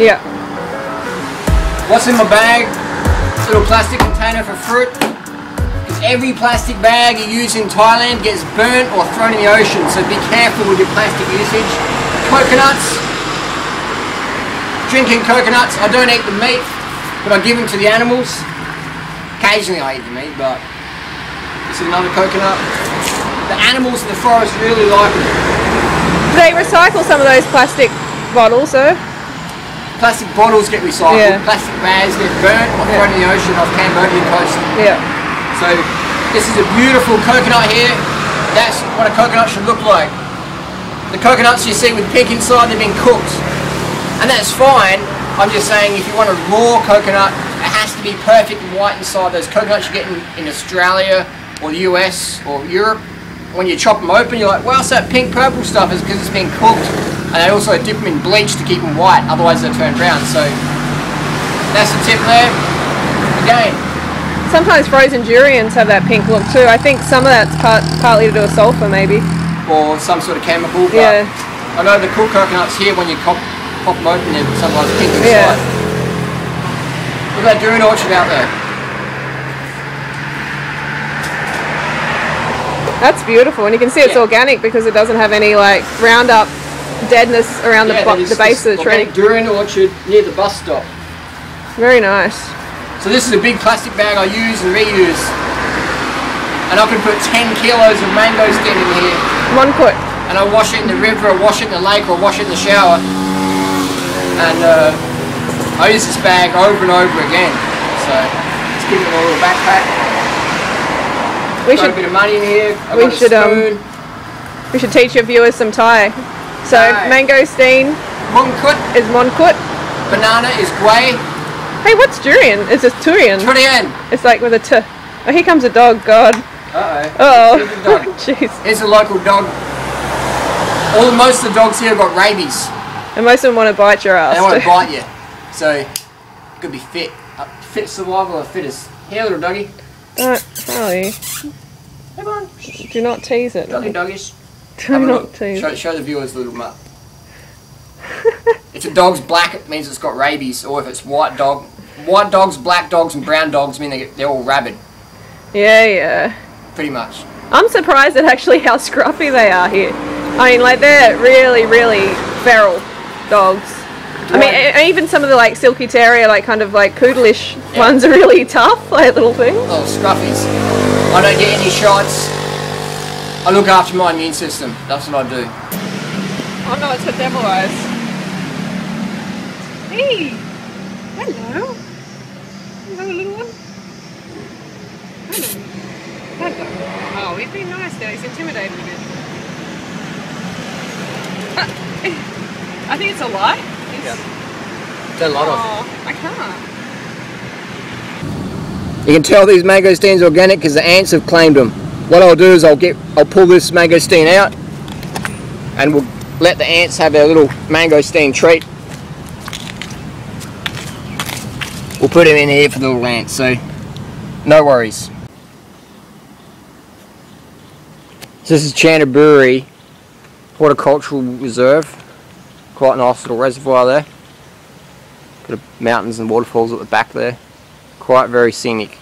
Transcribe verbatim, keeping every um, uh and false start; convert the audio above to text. Yeah. What's in my bag? Little plastic container for fruit. Because every plastic bag you use in Thailand gets burnt or thrown in the ocean, so be careful with your plastic usage. Coconuts. Drinking coconuts. I don't eat the meat, but I give them to the animals. Occasionally I eat the meat, but this is another coconut. The animals in the forest really like it. They recycle some of those plastic bottles, though. Plastic bottles get recycled, yeah. Plastic bags get burnt or thrown in the ocean off Cambodian coast. Yeah. So this is a beautiful coconut here. That's what a coconut should look like. The coconuts you see with pink inside, they've been cooked. And that's fine. I'm just saying if you want a raw coconut, it has to be perfect and white inside. Those coconuts you get in, in Australia or the U S or Europe, when you chop them open, you're like, well, it's that pink purple stuff is because it's been cooked. And they also dip them in bleach to keep them white, otherwise they'll turn brown. So that's the tip there. Again. Sometimes frozen durians have that pink look too. I think some of that's part, partly to do with sulfur maybe. Or some sort of chemical. But yeah. I know the cool coconuts here, when you cop, pop them open, they're sometimes pink inside. Yeah. Look at that durian orchard out there. That's beautiful, and you can see it's yeah. organic because it doesn't have any like Roundup deadness around yeah, the, the base of the tree. Durian orchard near the bus stop. Very nice. So this is a big plastic bag I use and reuse, and I can put ten kilos of mangosteen in here. Mangkhut. And I wash it in the river, I wash it in the lake, or wash it in the shower. And uh, I use this bag over and over again. So let's give it a little backpack. We got should, a bit of money in here. I've we got a should spoon. Um, we should teach your viewers some Thai. So Thai. Mangosteen mangkhut is mangkhut. Banana is guay. Hey, what's durian? It's a turian. Turian. It's like with a t. Oh, here comes a dog. God. Uh oh. Uh oh. Jeez. Here's a local dog. All most of the dogs here have got rabies. And most of them want to bite your ass. They want to bite you. So you could be fit. Uh, fit survival of the fittest. Here, little doggy. Alright, Charlie. Come on. Do not tease it. Doggy doggies. Do not tease show, it. Show the viewers the little mutt. If a dog's black, it means it's got rabies, or if it's white dog. White dogs, black dogs, and brown dogs mean they get, they're all rabid. Yeah, yeah. Pretty much. I'm surprised at actually how scruffy they are here. I mean, like, they're really, really feral dogs. Do I mean, I, even some of the like silky terrier, like kind of like poodle-ish yeah. ones are really tough, like little things. Little scruffies. I don't get any shots. I look after my immune system. That's what I do. Oh no, it's for devil eyes. Hey! Hello! Hello, little one. Hello. Hello. Oh, he's been nice now. He's intimidated a bit. I think it's a lie. Yeah. There's a lot oh, of I can't. You can tell these mangosteens are organic because the ants have claimed them. What I'll do is I'll get I'll pull this mangosteen out and we'll let the ants have their little mangosteen treat. We'll put him in here for the little ants, so no worries. So this is Chanthaburi Horticultural Reserve. Quite a nice little reservoir there. Got mountains and waterfalls at the back there. Quite very scenic.